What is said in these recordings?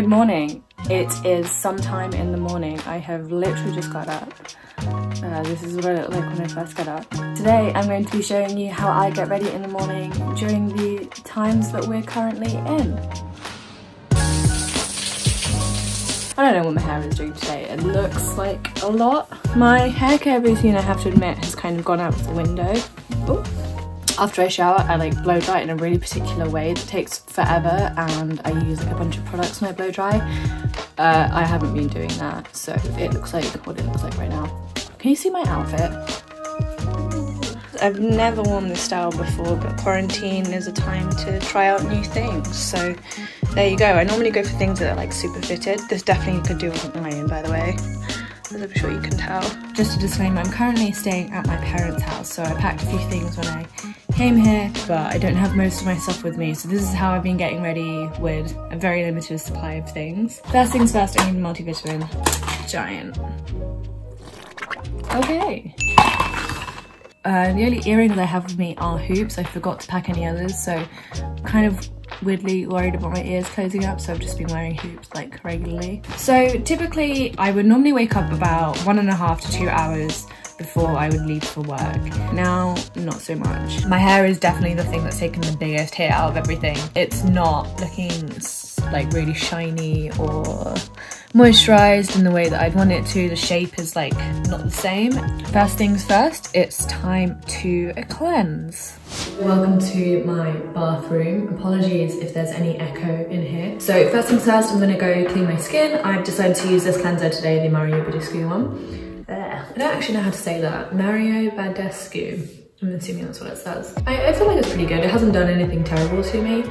Good morning. It is sometime in the morning. I have literally just got up. This is what I look like when I first got up. Today I'm going to be showing you how I get ready in the morning during the times that we're currently in. I don't know what my hair is doing today. It looks like a lot. My hair care routine, I have to admit, has kind of gone out the window. Ooh. After I shower, I like blow dry it in a really particular way that takes forever, and I use like a bunch of products when I blow dry. I haven't been doing that, so it looks like what it looks like right now. Can you see my outfit? I've never worn this style before, but quarantine is a time to try out new things, so there you go. I normally go for things that are like super fitted. This definitely could do with an iron, by the way, as I'm sure you can tell. Just a disclaimer, I'm currently staying at my parents' house, so I packed a few things when I came here, but I don't have most of my stuff with me, so this is how I've been getting ready with a very limited supply of things. First things first, I need a multivitamin. Giant. Okay. The only earrings I have with me are hoops. I forgot to pack any others, so I'm kind of weirdly worried about my ears closing up, so I've just been wearing hoops like regularly. So typically I would normally wake up about 1.5 to 2 hours before I would leave for work. Now, not so much. My hair is definitely the thing that's taken the biggest hit out of everything. It's not looking like really shiny or moisturized in the way that I'd want it to. The shape is like not the same. First things first, it's time to cleanse. Welcome to my bathroom. Apologies if there's any echo in here. So first things first, I'm gonna go clean my skin. I've decided to use this cleanser today, the Mario Badescu one. I don't actually know how to say that. Mario Badescu. I'm assuming that's what it says. I feel like it's pretty good. It hasn't done anything terrible to me.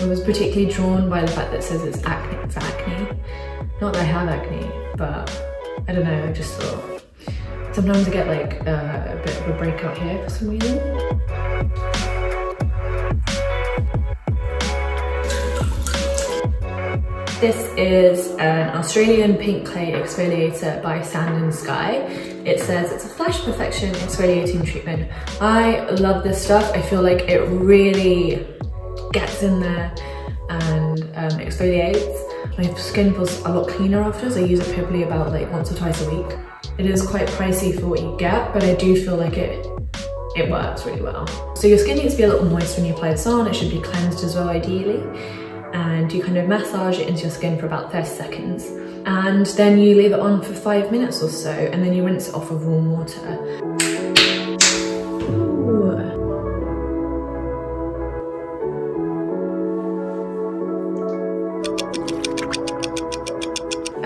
I was particularly drawn by the fact that it says it's acne. It's acne. Not that I have acne, but I don't know. I just thought sometimes I get like a bit of a breakout here for some reason. This is an Australian pink clay exfoliator by Sand and Sky. It says it's a flash perfection exfoliating treatment. I love this stuff. I feel like it really gets in there and exfoliates. My skin feels a lot cleaner after, so I use it probably about like once or twice a week. It is quite pricey for what you get, but I do feel like it works really well. So your skin needs to be a little moist when you apply this on. It should be cleansed as well, ideally. And you kind of massage it into your skin for about 30 seconds. And then you leave it on for 5 minutes or so, and then you rinse it off with warm water. Ooh.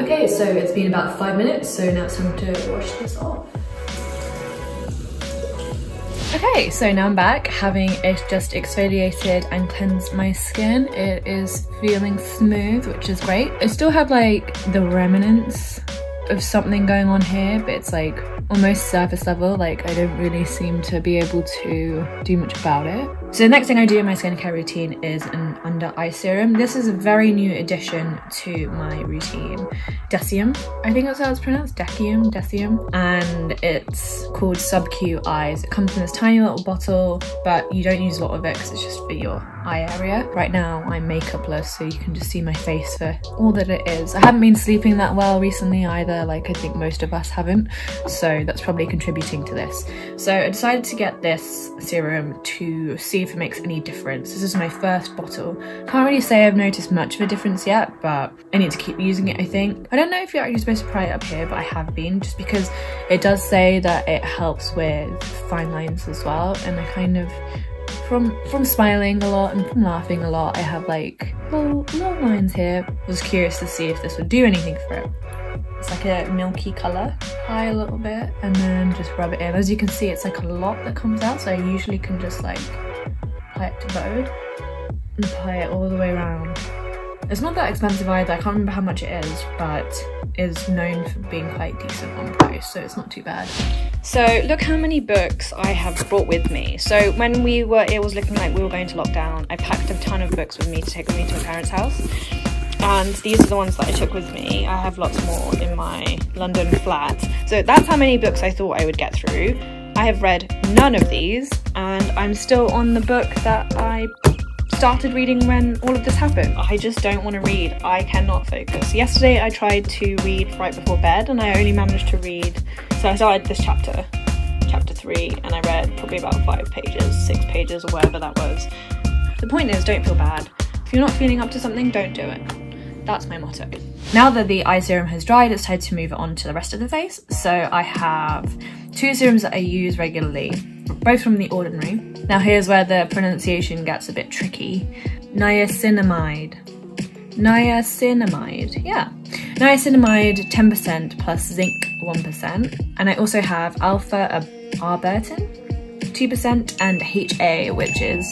Okay, so it's been about 5 minutes, so now it's time to wash this off. Okay, so now I'm back, having just exfoliated and cleansed my skin. It is feeling smooth, which is great. I still have like the remnants of something going on here, but it's like almost surface level. Like I don't really seem to be able to do much about it. So the next thing I do in my skincare routine is an under eye serum. This is a very new addition to my routine. Deciem, I think that's how it's pronounced, Deciem. And it's called Sub-Q Eyes. It comes in this tiny little bottle, but you don't use a lot of it because it's just for your eye area. Right now I'm makeupless, so you can just see my face for all that it is. I haven't been sleeping that well recently either, like I think most of us haven't. So that's probably contributing to this. So I decided to get this serum to see if it makes any difference. This is my first bottle. Can't really say I've noticed much of a difference yet, but I need to keep using it, I think. I don't know if you're actually supposed to apply it up here, but I have been, just because it does say that it helps with fine lines as well, and I kind of, from smiling a lot and from laughing a lot, I have like little lines here. I was curious to see if this would do anything for it. It's like a milky colour, apply a little bit and then just rub it in. As you can see, it's like a lot that comes out, so I usually can just like apply it to load and apply it all the way around. It's not that expensive either, I can't remember how much it is, but is known for being quite decent on price, so it's not too bad. So look how many books I have brought with me. So when it was looking like we were going to lockdown, I packed a ton of books with me to take with me to my parents' house. And these are the ones that I took with me. I have lots more in my London flat. So that's how many books I thought I would get through. I have read none of these, and I'm still on the book that I started reading when all of this happened. I just don't want to read. I cannot focus. Yesterday I tried to read right before bed and I only managed to read, so I started this chapter, chapter 3, and I read probably about 5 pages, 6 pages or whatever that was. The point is, don't feel bad. If you're not feeling up to something, don't do it. That's my motto. Now that the eye serum has dried, it's time to move it on to the rest of the face. So I have 2 serums that I use regularly, both from The Ordinary. Now here's where the pronunciation gets a bit tricky. Niacinamide. Niacinamide, yeah. Niacinamide 10% plus zinc 1%. And I also have alpha arbutin 2% and HA, which is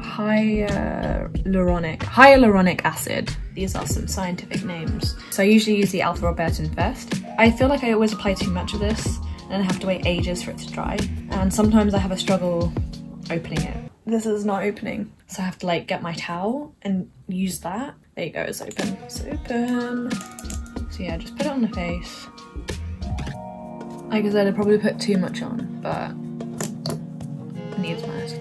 hyaluronic acid. These are some scientific names. So I usually use the alpha arbutin first. I feel like I always apply too much of this and I have to wait ages for it to dry. And sometimes I have a struggle opening it. This is not opening. So I have to like get my towel and use that. There you go, it's open, it's open. So yeah, just put it on the face. Like I said, I probably put too much on, but it needs must.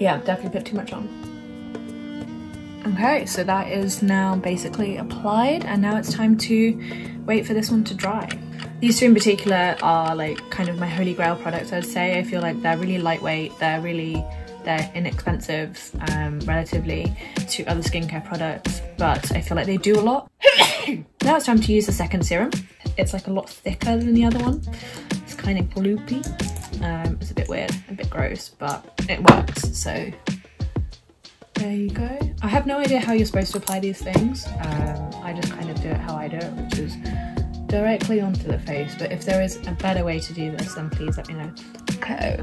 Yeah, definitely put too much on. Okay, so that is now basically applied, and now it's time to wait for this one to dry. These two in particular are like kind of my holy grail products, I'd say. I feel like they're really lightweight, they're inexpensive relatively to other skincare products, but I feel like they do a lot. Now it's time to use the second serum. It's like a lot thicker than the other one. It's kind of gloopy. It's a bit weird, a bit gross, but it works, so there you go. I have no idea how you're supposed to apply these things. I just kind of do it how I do it, which is directly onto the face, but if there is a better way to do this, then please let me know. Okay.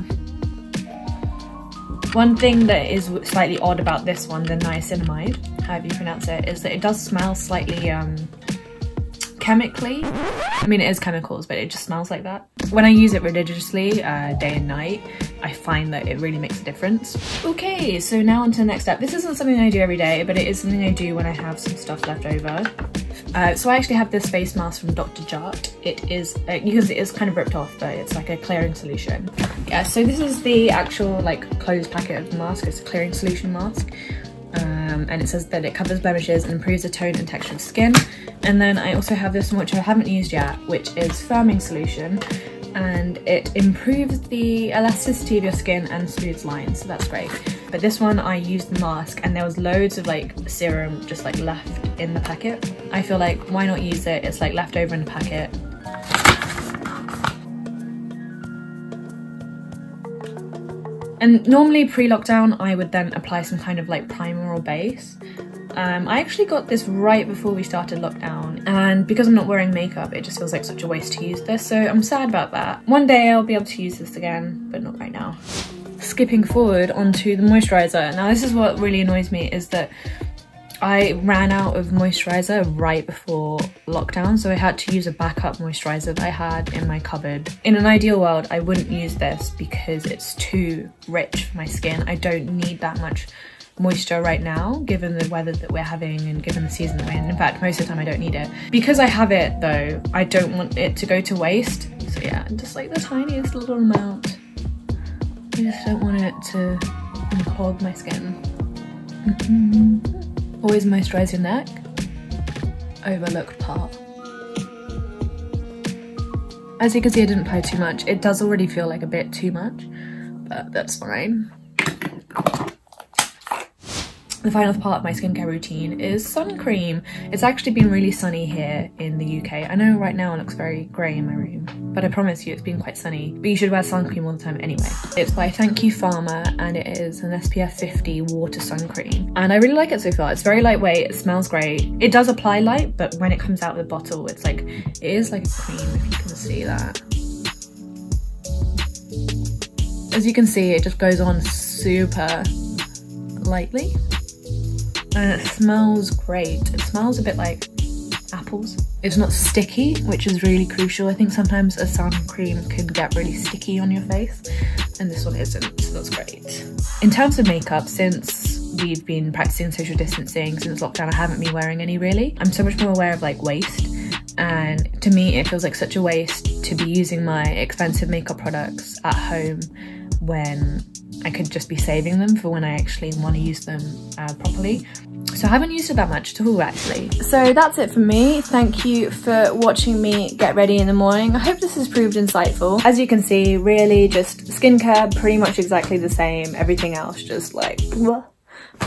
One thing that is slightly odd about this one, the niacinamide, however you pronounce it, is that it does smell slightly chemically. I mean, it is chemicals, but it just smells like that. When I use it religiously, day and night, I find that it really makes a difference. Okay, so now on to the next step. This isn't something I do every day, but it is something I do when I have some stuff left over. So I actually have this face mask from Dr. Jart+. It is, because it is kind of ripped off, but it's like a clearing solution. Yeah, so this is the actual like closed packet of the mask. It's a clearing solution mask. And it says that it covers blemishes and improves the tone and texture of skin. And then I also have this one, which I haven't used yet, which is firming solution, and it improves the elasticity of your skin and smooths lines, so that's great. But this one, I used the mask and there was loads of like serum just like left in the packet. I feel like, why not use it? It's like left over in the packet. And normally pre-lockdown, I would then apply some kind of like primer or base. I actually got this right before we started lockdown, and because I'm not wearing makeup, it just feels like such a waste to use this, so I'm sad about that. One day I'll be able to use this again, but not right now. Skipping forward onto the moisturizer. Now this is what really annoys me, is that I ran out of moisturizer right before lockdown, so I had to use a backup moisturizer that I had in my cupboard. In an ideal world, I wouldn't use this because it's too rich for my skin. I don't need that much moisture right now, given the weather that we're having and given the season that we're in. In fact, most of the time I don't need it. Because I have it though, I don't want it to go to waste. So yeah, just like the tiniest little amount. I just don't want it to unclog my skin. Always moisturize your neck. Overlooked part. As you can see, I didn't apply too much. It does already feel like a bit too much, but that's fine. The final part of my skincare routine is sun cream. It's actually been really sunny here in the UK. I know right now it looks very grey in my room, but I promise you it's been quite sunny. But you should wear sun cream all the time anyway. It's by Thank You Farmer, and it is an SPF 50 water sun cream. And I really like it so far. It's very lightweight, it smells great. It does apply light, but when it comes out of the bottle, it's like, it is like a cream, if you can see that. As you can see, it just goes on super lightly. And it smells great. It smells a bit like apples. It's not sticky, which is really crucial. I think sometimes a sun cream can get really sticky on your face, and this one isn't, so that's great. In terms of makeup, since we've been practicing social distancing, since lockdown, I haven't been wearing any really. I'm so much more aware of like waste, and to me it feels like such a waste to be using my expensive makeup products at home when I could just be saving them for when I actually want to use them properly. So I haven't used it that much at all actually. So that's it for me. Thank you for watching me get ready in the morning. I hope this has proved insightful. As you can see, really just skincare pretty much exactly the same, everything else just like blah.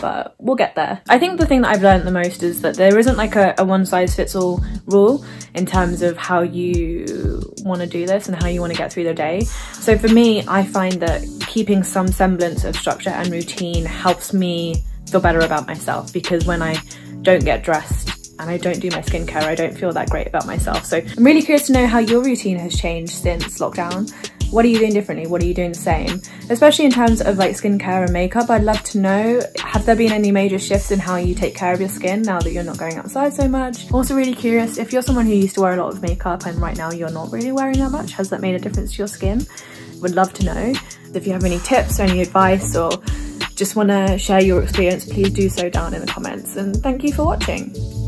But we'll get there. I think the thing that I've learned the most is that there isn't like a one-size-fits-all rule in terms of how you want to do this and how you want to get through the day. So for me, I find that keeping some semblance of structure and routine helps me feel better about myself, because when I don't get dressed and I don't do my skincare, I don't feel that great about myself. So I'm really curious to know how your routine has changed since lockdown. What are you doing differently? What are you doing the same? Especially in terms of like skincare and makeup, I'd love to know, have there been any major shifts in how you take care of your skin now that you're not going outside so much? Also really curious, if you're someone who used to wear a lot of makeup and right now you're not really wearing that much, has that made a difference to your skin? Would love to know. If you have any tips or any advice or just want to share your experience, please do so down in the comments. And thank you for watching.